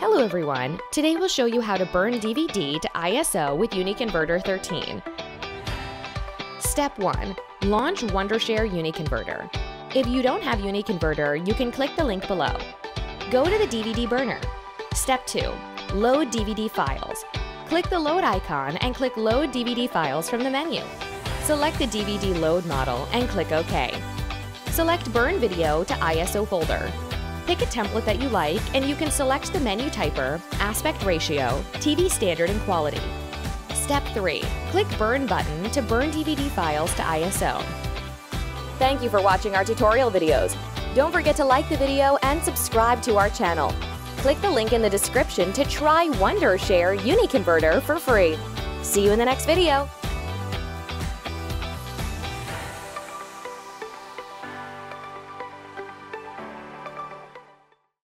Hello everyone! Today we'll show you how to burn DVD to ISO with UniConverter 13. Step 1. Launch Wondershare UniConverter. If you don't have UniConverter, you can click the link below. Go to the DVD burner. Step 2. Load DVD files. Click the load icon and click Load DVD files from the menu. Select the DVD load model and click OK. Select Burn Video to ISO folder. Pick a template that you like and you can select the menu typer, aspect ratio, TV standard and quality. Step 3. Click Burn button to burn DVD files to ISO. Thank you for watching our tutorial videos. Don't forget to like the video and subscribe to our channel. Click the link in the description to try Wondershare UniConverter for free. See you in the next video.